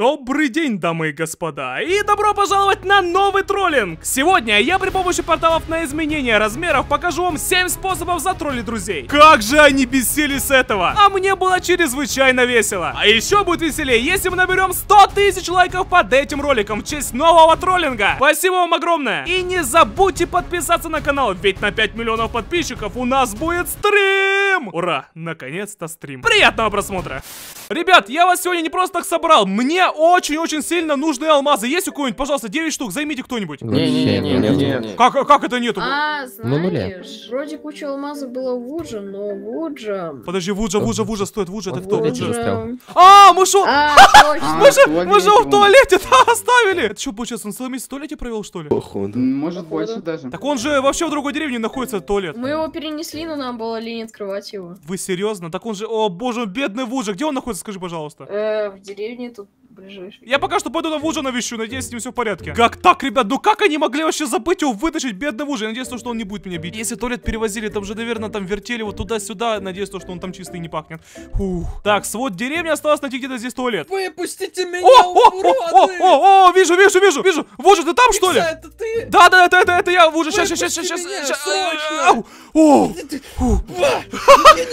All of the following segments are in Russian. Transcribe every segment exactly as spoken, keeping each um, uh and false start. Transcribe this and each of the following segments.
Добрый день, дамы и господа, и добро пожаловать на новый троллинг! Сегодня я при помощи порталов на изменение размеров покажу вам семь способов затроллить друзей. Как же они бесили с этого! А мне было чрезвычайно весело. А еще будет веселее, если мы наберем сто тысяч лайков под этим роликом в честь нового троллинга. Спасибо вам огромное! И не забудьте подписаться на канал, ведь на пять миллионов подписчиков у нас будет стрим! Ура, наконец-то стрим. Приятного просмотра! Ребят, я вас сегодня не просто так собрал, мне очень-очень сильно нужны алмазы. Есть у кого-нибудь, пожалуйста, девять штук, займите кто-нибудь. Не-не-не. Как, как это нету? А, знаешь, вроде куча алмазов было в Вудже, но Вуджа... Подожди, Вуджа, Вуджа, Вуджа, стоит, Вуджа, это кто? А, мы шо... Мы же в туалете оставили! Это что, получается, он целый месяц в туалете провел, что ли? Может, больше даже. Так он же вообще в другой деревне находится, туалет. Мы его перенесли, но нам было лень открывать его. Вы серьезно? Так он же... О, боже, бедный Вуджа, где он находится, скажи, пожалуйста? В деревне тут... Я пока что пойду на Вуджа навещу, надеюсь, с ним все в порядке. Как так, ребят? Ну как они могли вообще забыть его вытащить, бедный Вуджа? Надеюсь, то, что он не будет меня бить. Если туалет перевозили, там же, наверное, там вертели вот туда-сюда. Надеюсь, то, что он там чистый не пахнет. Фух. Так, свод деревни осталось, найти где-то здесь туалет. Выпустите меня, уроды! О, о, о, о, вижу, вижу, вижу, вижу. Вуджа, ты там, что ли? Да, да, это, это, это я, Вуджа. Сейчас, сейчас, сейчас, сейчас.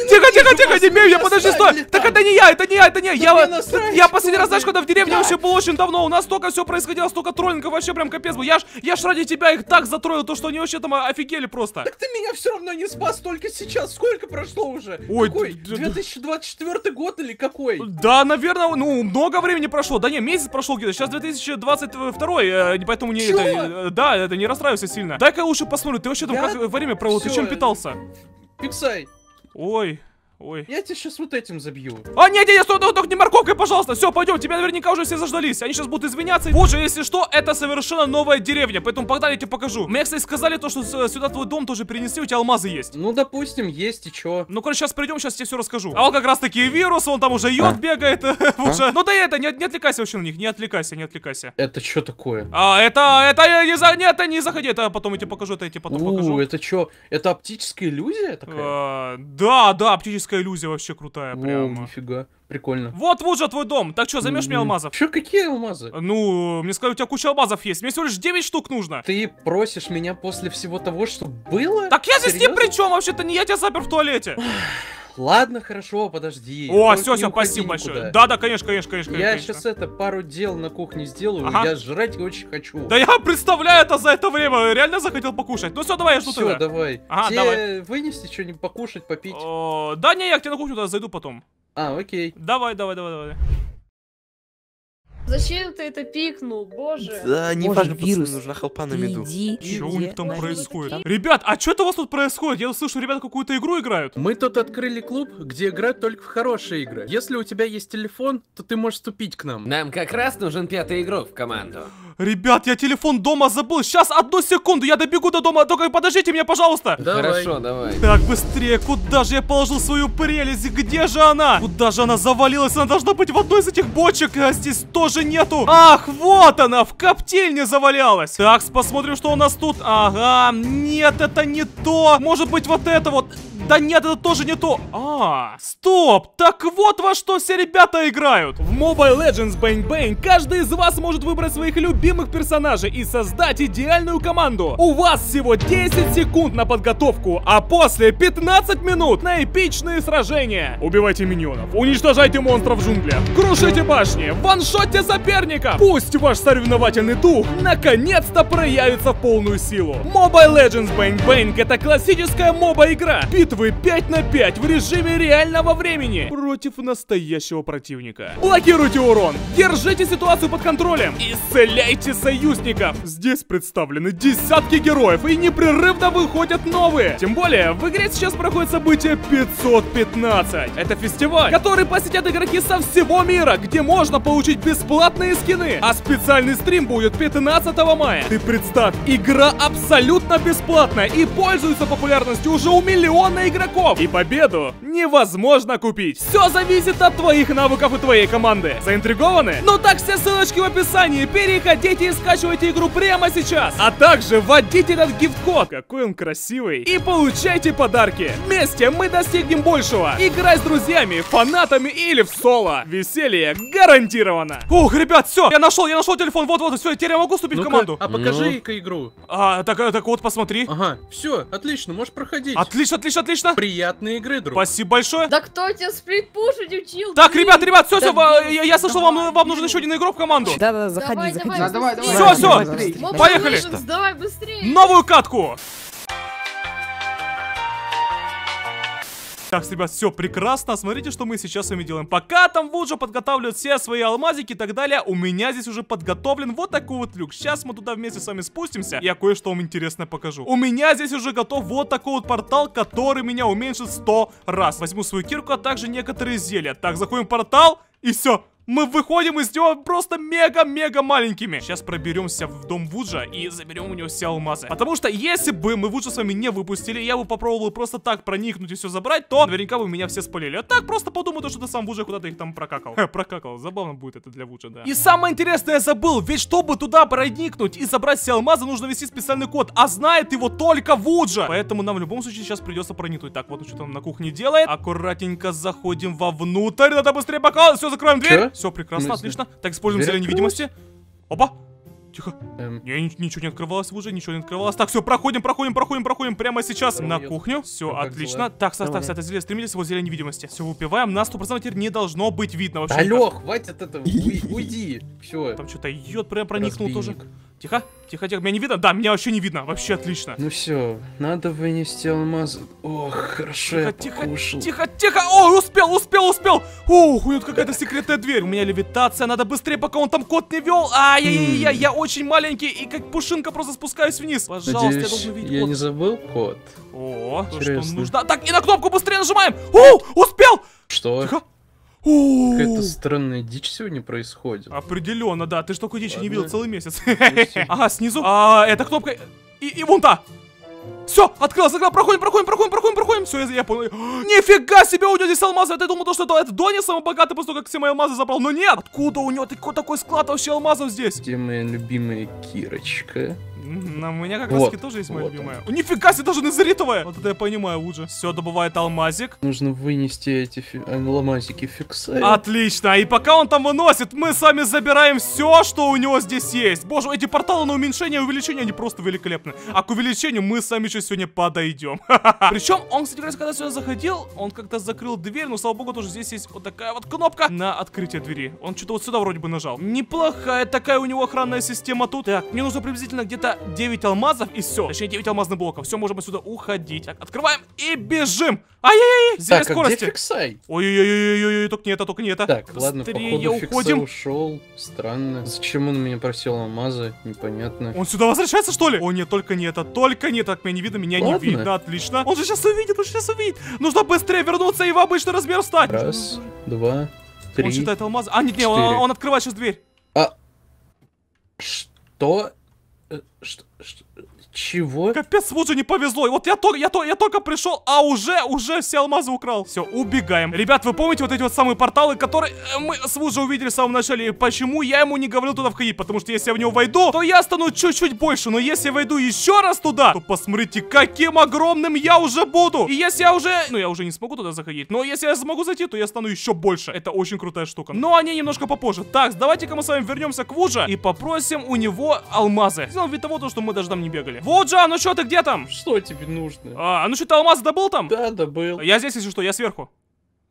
Тихо, тихо, тихо, не бей, я подожди, стой. Так это не я, это не я, это не я. Я последний раз, знаешь, когда в деревне вообще было очень давно, у нас столько все происходило, столько троллингов, вообще прям капец был. Я ж, я ж ради тебя их так затроллил, то что они вообще там офигели просто. Так ты меня все равно не спас только сейчас, сколько прошло уже? Ой, какой? две тысячи двадцать четвёртый год или какой? Да, наверное, ну много времени прошло, да не, месяц прошел где-то, сейчас две тысячи двадцать второй, поэтому не, это, да, это не расстраивайся сильно. Дай-ка лучше посмотрю, ты вообще там я... как время провел, ты чем питался? Пиксай. Ой. Ой. Я тебя сейчас вот этим забью. А, нет, нет, стой, только не морковкой, пожалуйста. Все, пойдем. Тебя наверняка уже все заждались. Они сейчас будут извиняться. Вот же, если что, это совершенно новая деревня. Поэтому погнали, я тебе покажу. Мне, кстати, сказали то, что сюда твой дом тоже перенесли, у тебя алмазы есть. Ну, допустим, есть и чё. Ну, короче, сейчас придем, сейчас тебе все расскажу. А вот как раз таки вирус, он там уже йод бегает. Ну да это, не отвлекайся вообще на них. Не отвлекайся, не отвлекайся. Это что такое? А, это, это не за. Нет, не заходи, это потом я тебе покажу, это я тебе потом покажу. Это что? Это оптическая иллюзия такая? Да, да, оптическая. Иллюзия вообще крутая, прям. Нифига. Прикольно. Вот, вот же твой дом. Так что, займешь мне алмазов? Че, какие алмазы? Ну, мне сказали, у тебя куча алмазов есть. Мне всего лишь девять штук нужно. Ты просишь меня после всего того, что было? Так я здесь ни при чем, вообще-то не я тебя запер в туалете. Ладно, хорошо, подожди. О, все, все, спасибо большое. Да, да, конечно, конечно, конечно. Я конечно. Сейчас это пару дел на кухне сделаю, ага. Я жрать очень хочу. Да я представляю это за это время, реально захотел покушать. Ну все, давай, я жду тебя. Все, давай. Ага, тебе давай. Вынести что-нибудь покушать, попить. О, да не, я к тебе на кухню туда зайду потом. А, окей. Давай, давай, давай, давай. Зачем ты это пикнул, боже? Да, не важно, вирус, нужна халпа на меду. Чё у них там происходит? Ребят, а что это у вас тут происходит? Я слышу, ребята какую-то игру играют. Мы тут открыли клуб, где играют только в хорошие игры. Если у тебя есть телефон, то ты можешь вступить к нам. Нам как раз нужен пятый игрок в команду. Ребят, я телефон дома забыл. Сейчас, одну секунду, я добегу до дома. Только подождите меня, пожалуйста. Давай. Хорошо, давай. Так, быстрее. Куда же я положил свою прелесть? Где же она? Куда же она завалилась? Она должна быть в одной из этих бочек. А здесь тоже нету. Ах, вот она, в коптильне завалялась. Так, посмотрим, что у нас тут. Ага, нет, это не то. Может быть, вот это вот. Да нет, это тоже не то. А, стоп, так вот во что все ребята играют. В Mobile Legends Bang Bang каждый из вас может выбрать своих любимых персонажей и создать идеальную команду. У вас всего десять секунд на подготовку, а после пятнадцать минут на эпичные сражения. Убивайте миньонов, уничтожайте монстров в джунглях, крушите башни, ваншотьте соперника. Пусть ваш соревновательный дух наконец-то проявится в полную силу. Mobile Legends Bang Bang это классическая моба-игра. Битвы пять на пять в режиме реального времени против настоящего противника. Блокируйте урон, держите ситуацию под контролем, исцеляйте союзников. Здесь представлены десятки героев и непрерывно выходят новые. Тем более, в игре сейчас проходит событие пятьсот пятнадцать. Это фестиваль, который посетят игроки со всего мира, где можно получить бесплатные скины. А специальный стрим будет пятнадцатого мая. Ты представь, игра абсолютно бесплатная и пользуется популярностью уже у миллиона игроков, и победу невозможно купить. Все зависит от твоих навыков и твоей команды. Заинтригованы? Ну так все ссылочки в описании, переходите и скачивайте игру прямо сейчас. А также вводите этот гифт-код, какой он красивый, и получайте подарки. Вместе мы достигнем большего. Играй с друзьями, фанатами или в соло. Веселье гарантировано. Ух, ребят, все, я нашел, я нашел телефон, вот-вот, все, я теперь могу вступить в команду. А покажи-ка игру. А, так, так вот, посмотри. Ага, все, отлично, можешь проходить. Отлично, отлично, отлично. Приятной игры, друг. Спасибо большое. Да кто тебя сплитпушить учил? Так, ребят, ребят, все, все, я слышал, вам нужен еще один игрок в команду. Да, да, заходи, заходи. Все, все, поехали. Давай быстрее. Новую катку. Так, ребят, все прекрасно. Смотрите, что мы сейчас с вами делаем. Пока там Вуджа подготавливает все свои алмазики и так далее, у меня здесь уже подготовлен вот такой вот люк. Сейчас мы туда вместе с вами спустимся. Я кое-что вам интересное покажу. У меня здесь уже готов вот такой вот портал, который меня уменьшит сто раз. Возьму свою кирку, а также некоторые зелья. Так, заходим в портал и все. Мы выходим из него просто мега-мега маленькими. Сейчас проберемся в дом Вуджа и заберем у него все алмазы. Потому что если бы мы Вуджа с вами не выпустили, я бы попробовал просто так проникнуть и все забрать, то наверняка бы меня все спалили. А так просто подумаю, что ты сам Вуджа куда-то их там прокакал. Ха, прокакал. Забавно будет это для Вуджа, да. И самое интересное я забыл, ведь чтобы туда проникнуть и забрать все алмазы, нужно ввести специальный код, а знает его только Вуджа. Поэтому нам в любом случае сейчас придется проникнуть. Так, вот что там на кухне делает. Аккуратненько заходим вовнутрь. Надо быстрее пока. Все, закроем дверь. Все прекрасно, отлично. Так, используем зелье невидимости. Опа! Тихо. Эм. Не, ничего не открывалось уже, ничего не открывалось. Так, все, проходим, проходим, проходим, проходим прямо сейчас на кухню. Все, отлично. Так, так, так, это зелье стремились, его зелье невидимости. Все, выпиваем. Нас сто процентов теперь не должно быть видно вообще. Алло, хватит этого, уйди. Все. Там что-то йод прям проникнул тоже. Тихо, тихо, тихо, меня не видно? Да, меня вообще не видно, вообще отлично. Ну все, надо вынести алмазы. Ох, хорошо, я покушал. Тихо, тихо, тихо, о, успел, успел, успел. Ух, у него какая-то секретная дверь. У меня левитация, надо быстрее, пока он там кот не вел. Ай-яй-яй, я очень маленький и как пушинка просто спускаюсь вниз. Пожалуйста, я должен видеть код. Я не забыл код? О, то, что нужно. Так, и на кнопку быстрее нажимаем. О, успел. Что? Тихо. Какая-то странная дичь сегодня происходит. Определенно, да. Ты ж такой дичи не видел целый месяц. Ага, снизу. А, эта кнопка. И, и вон та. Все, открыл, закрыл, проходим, проходим, проходим, проходим, проходим. Все, я, я понял. Нифига себе, у него здесь алмазы. Я думал, что это, это Дони самый богатый, после того, как все мои алмазы забрал. Но нет, откуда у него такой, такой склад вообще алмазов здесь? Где моя любимая кирочка? На, у меня как вот, раз тоже есть моя вот любимая. Он. Нифига себе, даже назаритовая. Вот это я понимаю, Вуджа. Все, добывает алмазик. Нужно вынести эти фи алмазики фиксай. Отлично, и пока он там выносит, мы сами забираем все, что у него здесь есть. Боже, эти порталы на уменьшение и увеличение, они просто великолепны. А к увеличению мы сами еще сегодня подойдем. Причем он, кстати, когда сюда заходил, он как-то закрыл дверь, но, слава богу, тоже здесь есть вот такая вот кнопка на открытие двери. Он что-то вот сюда вроде бы нажал. Неплохая такая у него охранная система тут. Так, мне нужно приблизительно где-то девять алмазов и все. Точнее, девять алмазных блоков. Все, можем отсюда уходить. Так, открываем и бежим. Ай-яй-яй! Зелье скорости. Ой-ой-ой-ой-ой, только не это, только не это. Так, ладно, походу Фиксай ушел. Странно. Зачем он меня просил алмазы? Непонятно. Он сюда возвращается, что ли? О, нет, только не это, только не так. Меня не видно, меня не видно. Отлично. Он же сейчас увидит, он сейчас увидит. Нужно быстрее вернуться и в обычный размер встать. Раз, два, три. Он считает алмазы. А, нет, нет, он открывает сейчас дверь. А. Что? Что, что, чего? Капец, Вуджа не повезло. Вот я только, я, я только пришел, а уже, уже все алмазы украл. Все, убегаем. Ребят, вы помните вот эти вот самые порталы, которые мы с Вуджа увидели в самом начале? Почему я ему не говорил туда входить? Потому что если я в него войду, то я стану чуть-чуть больше. Но если я войду еще раз туда, то посмотрите, каким огромным я уже буду. И если я уже... Ну, я уже не смогу туда заходить. Но если я смогу зайти, то я стану еще больше. Это очень крутая штука. Но они немножко попозже. Так, давайте-ка мы с вами вернемся к Вуджа и попросим у него алмазы. Вид того, то, что мы даже там не бегали. Вуджа, ну что ты где там? Что тебе нужно? А, ну что, ты алмаз добыл там? Да, добыл. Я здесь, если что, я сверху.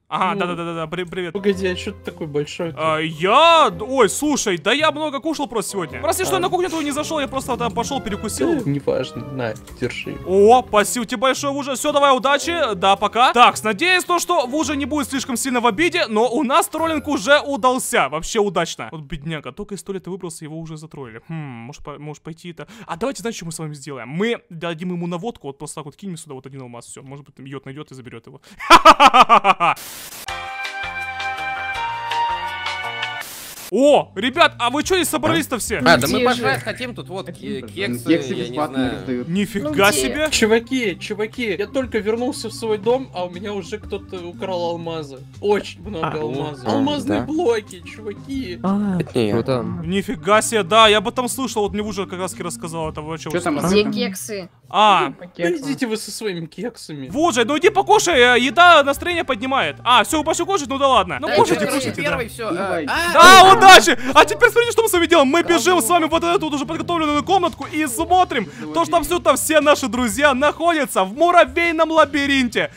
Ага, да-да-да-да, ну, привет. Погоди, а что ты такой большой? А, я... Ой, слушай, да я много кушал просто сегодня. Прости, а, что я на кухню твою не зашел, я просто там пошел перекусил. Неважно, на, держи. О, спасибо тебе большое, Вуджа. Все, давай, удачи, да, пока. Так, надеюсь, то, что Вуджа не будет слишком сильно в обиде, но у нас троллинг уже удался, вообще удачно. Вот бедняга, только из туалета выбрался, его уже затроллили. Хм, может, по может пойти-то... А давайте, знаете, что мы с вами сделаем? Мы дадим ему наводку, вот просто так вот кинем сюда вот один алмаз, все. Может быть, йод найдет и заберет его. Ха-ха-ха-ха-ха! О, ребят, а вы что не собрались-то все? А, да мы пожрать хотим, тут вот кексы, я не знаю. Нифига себе. Чуваки, чуваки, я только вернулся в свой дом, а у меня уже кто-то украл алмазы. Очень много алмазов. Алмазные блоки, чуваки. Нифига себе, да, я об этом слышал, вот мне Вуджа как раз рассказал это. Что там? Где кексы? А, идите вы со своими кексами. Вуджа, ну иди покушай, еда настроение поднимает. А, все, упаси кушать, ну да ладно. Ну кушайте, кушайте. Да, удачи! А теперь смотрите, что мы с вами делаем. Мы бежим с вами вот эту уже подготовленную комнатку и смотрим, то что абсолютно все наши друзья находятся в муравейном лабиринте.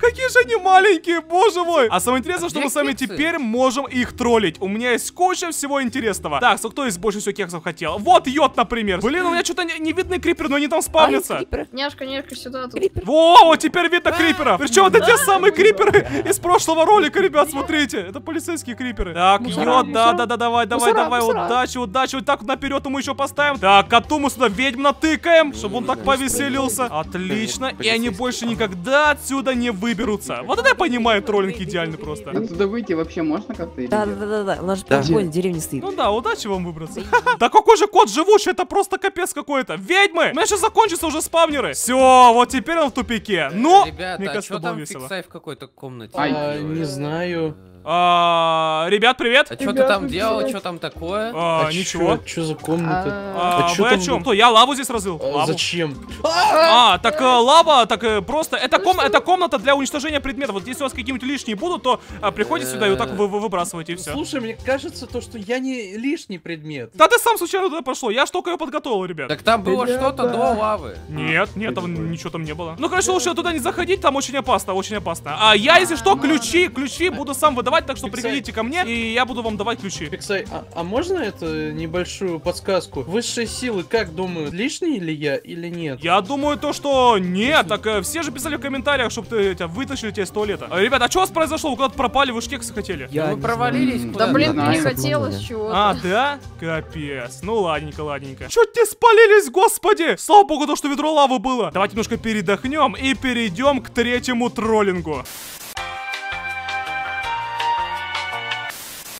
Какие же они маленькие, боже мой. А самое интересное, что мы с вами теперь можем их троллить. У меня есть куча всего интересного. Так, кто из больше всего кексов хотел? Вот йод, например. Блин, у меня что-то не видно крипер, но они там спавнятся. Няшка, няшка, сюда. Во, теперь видно криперов. Причем это те самые криперы из прошлого ролика, ребят, смотрите. Это полицейские криперы. Так, йод, да-да-да, давай, давай, давай. Удачи, удачи. Вот так наперед мы еще поставим. Так, коту мы сюда ведьм натыкаем, чтобы он так повеселился. Отлично. И они больше никогда отсюда не выберутся. Вот это я понимаю, троллинг идеально просто. Отсюда выйти вообще можно как-то? Да, да, да, да. У нас же подгон деревни стоит. Ну да, удачи вам выбраться. Да какой же кот живущий, это просто капец какой-то. Ведьмы! У меня сейчас закончатся уже спавнеры. Все, вот теперь он в тупике. Ну, ребята, мне кажется, а что там фиксай в какой-то комнате? А, не знаю. А, ребят, привет! А что ты там делал? Что там такое? А, а ничего. Что за комната? А, а, а вы о чем? Кто? Я лаву здесь разлил. А, зачем? А, так а, лава, так а, просто. Это, ком... это комната для уничтожения предметов. Вот если у вас какие-нибудь лишние будут, то а, приходите сюда и вот так вы, вы выбрасываете и все. Слушай, мне кажется, то, что я не лишний предмет. Да ты сам случайно туда пошел. Я ж только ее подготовил, ребят. Так там было что-то до лавы. Нет, нет, там ничего там не было. Ну, короче, лучше туда не заходить, там очень опасно, очень опасно. А я, если что, ключи, ключи буду сам выдавать. Так что Фиксай. Приходите ко мне, и я буду вам давать ключи. Фиксай, а, а можно это небольшую подсказку? Высшие силы, как думают, лишний ли я или нет? Я думаю то, что нет. Фиксай. Так э, все же писали в комментариях, чтобы ты, тебя вытащили тебя из туалета. Э, ребят, а что у вас произошло? Вы куда-то пропали, вы же кексы хотели. Я мы провалились. Да блин, да, не хотелось чего-то. А, да? Капец. Ну ладненько, ладненько. Чуть не спалились, господи! Слава богу, то, что ведро лавы было. Давайте немножко передохнем и перейдем к третьему троллингу.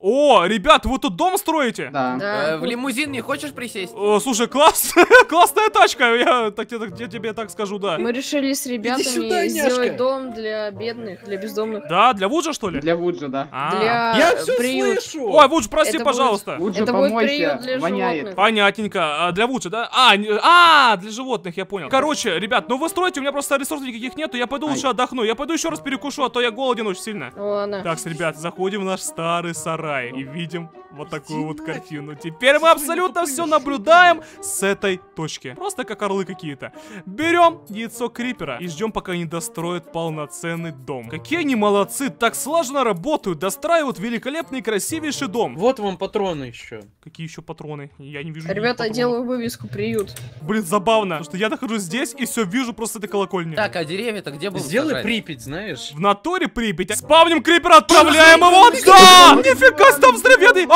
О, ребят, вы тут дом строите? Да. Да. Э, в лимузин не хочешь присесть? О, слушай, класс, классная тачка, я, так, я, так, я тебе так скажу, да. Мы решили с ребятами сюда, сделать дом для бедных, для бездомных. Да, для Вуджа, что ли? Для Вуджа, да. А -а -а. Для... Я все приют. Слышу. Ой, Вудж, прости, это пожалуйста. Вуджа, это будет приют для воняет. Животных. Понятненько, а, для Вуджа, да? А, не... а, для животных, я понял. Короче, ребят, ну вы строите, у меня просто ресурсов никаких нету, я пойду Ай. Лучше отдохну, я пойду еще раз перекушу, а то я голоден очень сильно. Ладно. Так, ребят, заходим в наш старый сарай. И видим вот такую вот картину. Теперь мы абсолютно все наблюдаем с этой точки. Просто как орлы какие-то. Берем яйцо крипера и ждем, пока они достроят полноценный дом. Какие они молодцы, так слаженно работают, достраивают великолепный, красивейший дом. Вот вам патроны еще. Какие еще патроны? Я не вижу. Ребята, я делаю вывеску приют. Блин, забавно, потому что я нахожусь здесь и все вижу просто этой колокольни. Так, а деревья-то где будут? Сделай Припять, знаешь? В натуре Припять. Спавним крипера, отправляем его. Да! Нифига! Там взрывенный.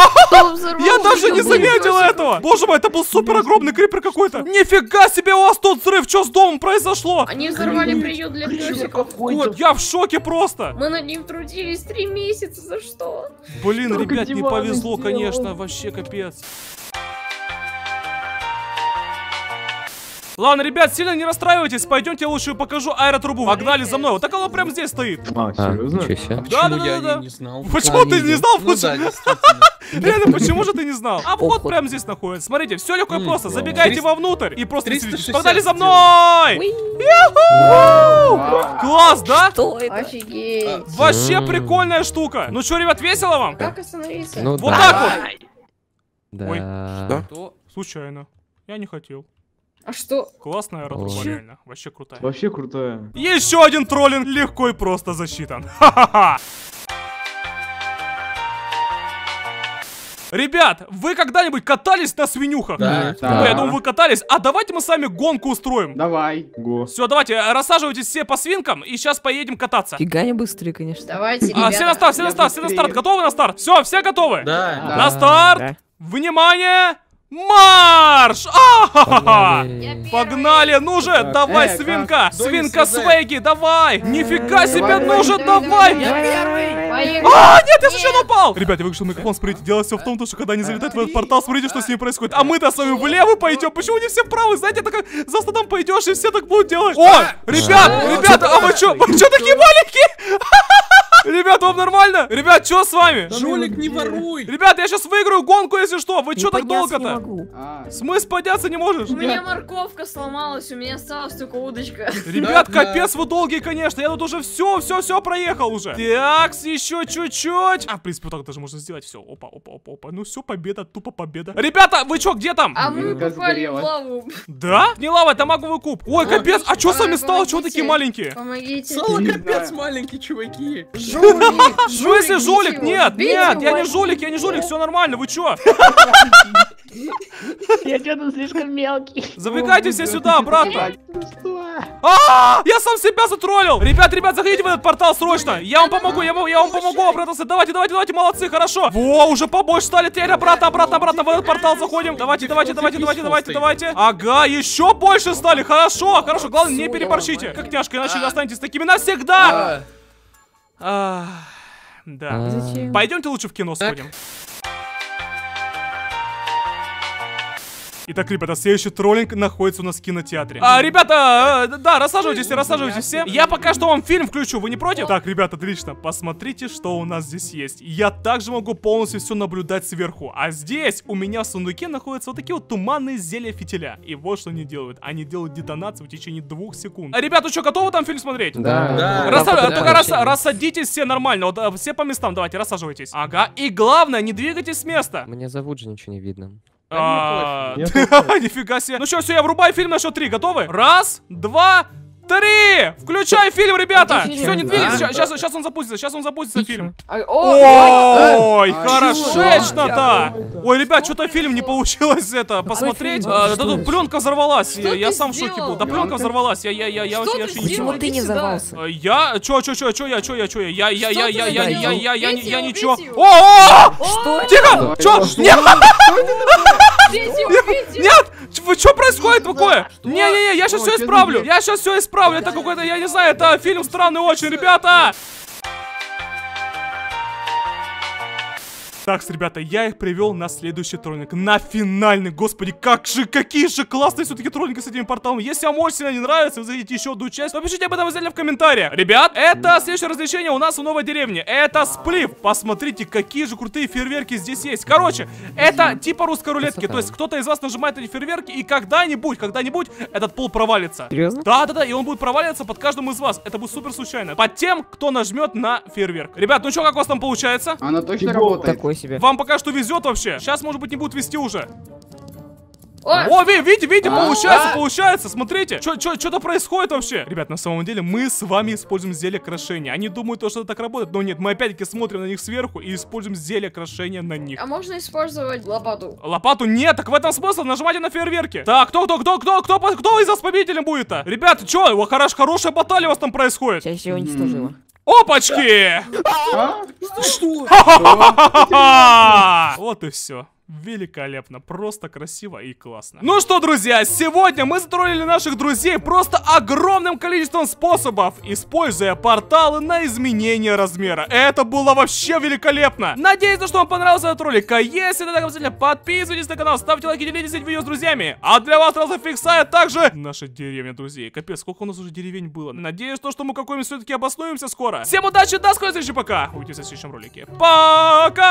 Я даже не заметил этого. Боже мой, это был супер огромный крипер какой-то. Нифига себе, у вас тут взрыв. Что с домом произошло? Они взорвали приют для песиков. Вот, я в шоке просто. Мы над ним трудились три месяца. За что? Блин, ребят, не повезло, конечно. Вообще капец. Ладно, ребят, сильно не расстраивайтесь, пойдемте, я лучше покажу аэротрубу. Погнали за мной. Вот так она прям здесь стоит. А, серьезно? Да, да, да, да. Почему ты не знал? Реально, почему же ты не знал? Обход прям здесь находится. Смотрите, все легко и просто. Забегайте вовнутрь и просто сидите. Погнали за мной! Класс, да? Офигеть. Вообще прикольная штука. Ну что, ребят, весело вам? Как остановиться? Вот так вот. Ой, что? Случайно. Я не хотел. А что? Классная аэротруба, реально. Вообще крутая. Вообще крутая. Еще один троллинг легко и просто засчитан. Ха-ха-ха. Ребят, вы когда-нибудь катались на свинюхах? Да, да. Ну, я думаю, вы катались. А давайте мы с вами гонку устроим. Давай. Го. Все, давайте, рассаживайтесь все по свинкам и сейчас поедем кататься. Фига не быстрее, конечно. Давайте, ребята. А, все на старт, все на старт, все на старт. Готовы на старт? Все, все готовы? Да. На старт. Внимание. Марш! А-ха-ха-ха! Погнали! Ну же, так, давай, э, свинка! Как? Свинка Свеги, давай! Нифига себе, ну же, давай! А, нет, я совершенно упал! Ребята, я выключил микрофон, смотрите, дело все в том, что когда они залетают в этот портал, смотрите, что с ними происходит. А мы-то с вами влево пойдем, почему не все правы? Знаете, это как за стадом пойдешь, и все так будут делать. О, ребят, ребята, а вы что? Вы что такие маленькие? Ребят, вам нормально? Ребят, что с вами? Жулик, не воруй! Ребят, я сейчас выиграю гонку, если что. Вы что так долго-то? Смысл подняться не можешь? У меня морковка сломалась, у меня осталась только удочка. Ребят, капец, вы долгие, конечно. Я тут уже все, все, все проехал уже. Так, еще чуть-чуть. А, в принципе, вот так даже можно сделать. Все, опа, опа, опа, опа. Ну все, победа, тупо победа. Ребята, вы что, где там? А мы попали в лаву. Да? Не лава, это маговый куб. Ой, капец, а что с вами стало? Чего такие маленькие? Помогите. Стало капец маленькие, чуваки. Жулик! Жулик, жулик! Нет, нет, я не жулик, я не жулик, все нормально, вы чё? Я что-то слишком мелкий. Забегайте все сюда, обратно. А, я сам себя затроллил. Ребят, ребят, заходите в этот портал срочно. Я вам помогу, я вам помогу обратно. Давайте, давайте, давайте, молодцы, хорошо. Во, уже побольше стали. Теперь обратно, обратно, обратно в этот портал заходим. Давайте, давайте, давайте, давайте, давайте, давайте. Ага, еще больше стали, хорошо, хорошо. Главное, не переборщите. Как тяжко, иначе останетесь такими навсегда. А, да. Зачем? Пойдемте лучше в кино сходим. Итак, ребята, следующий троллинг находится у нас в кинотеатре. А, ребята, э, да, рассаживайтесь, рассаживайтесь все. Я пока что вам фильм включу, вы не против? Так, ребята, отлично, посмотрите, что у нас здесь есть. Я также могу полностью все наблюдать сверху. А здесь у меня в сундуке находятся вот такие вот туманные зелья фитиля. И вот что они делают. Они делают детонацию в течение двух секунд. А, ребята, что, готовы там фильм смотреть? Да, да. Расса... да Только да, рас... рассадитесь все нормально, вот, все по местам, давайте, рассаживайтесь. Ага, и главное, не двигайтесь с места. Мне за Вуджа ничего не видно. Нифига себе. Ну что, все, я врубаю фильм на счет три. Готовы? Раз, два, три. Включай фильм, ребята. Все, не двигайтесь. Сейчас он запустится. Сейчас он запустится фильм. Ой, хорошечно-то. Ой, ребят, что-то фильм не получилось это посмотреть. Да тут пленка взорвалась. Я сам в шоке был. Да пленка взорвалась. Я, я, я, я вообще не понимаю. Почему ты не взорвался? Я, чё, чё, чё, чё, я, чё, я, чё, я, я, я, я, я, я, я, я, я, я ничего. О, тихо, чё, нет. Нет! Вы что происходит такое? Не-не-не, я сейчас все исправлю! Я сейчас все исправлю! Это какой-то, я не знаю, это фильм странный очень, ребята! Так, ребята, я их привел на следующий троллинг. На финальный, господи, как же, какие же классные все-таки троллинги с этими порталами. Если вам очень сильно не нравится, вы зайдите еще одну часть, напишите об этом отдельно в комментариях. Ребят, это следующее развлечение у нас в новой деревне. Это сплив. Посмотрите, какие же крутые фейерверки здесь есть. Короче, это типа русской рулетки. То есть кто-то из вас нажимает эти фейерверки, и когда-нибудь, когда-нибудь этот пол провалится. Серьезно? Да-да-да, и он будет проваливаться под каждым из вас. Это будет супер случайно. Под тем, кто нажмет на фейерверк. Ребят, ну что, как у вас там получается? Она точно работает. Себе. Вам пока что везет вообще. Сейчас, может быть, не будут вести уже. Ой. О, видите, видите, а, получается, а? получается, смотрите, что-то происходит вообще. Ребят, на самом деле мы с вами используем зелье крашения. Они думают, что это так работает, но нет, мы опять-таки смотрим на них сверху и используем зелье крашения на них. А можно использовать лопату? Лопату? Нет, так в этом смысл, нажимайте на фейерверки. Так, кто, кто, кто, кто, кто, кто, кто из вас победителем будет-то? Ребята, что, хорош, хорошая баталия у вас там происходит. Я еще уничтожила. Опачки! Что? Вот и все. Великолепно, просто красиво и классно. Ну что, друзья, сегодня мы затроллили наших друзей просто огромным количеством способов, используя порталы на изменение размера. Это было вообще великолепно. Надеюсь, что вам понравился этот ролик. А если это так, обязательно подписывайтесь на канал, ставьте лайки, делитесь этим видео с друзьями. А для вас сразу фиксает также наша деревня, друзей. Капец, сколько у нас уже деревень было. Надеюсь, что мы какой-нибудь все-таки обоснуемся скоро. Всем удачи, до скорой встречи, пока. Увидимся в следующем ролике. Пока!